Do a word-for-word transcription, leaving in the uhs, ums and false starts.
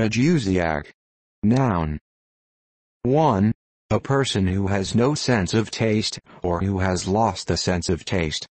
Ageusiac. Noun. one. A person who has no sense of taste, or who has lost the sense of taste.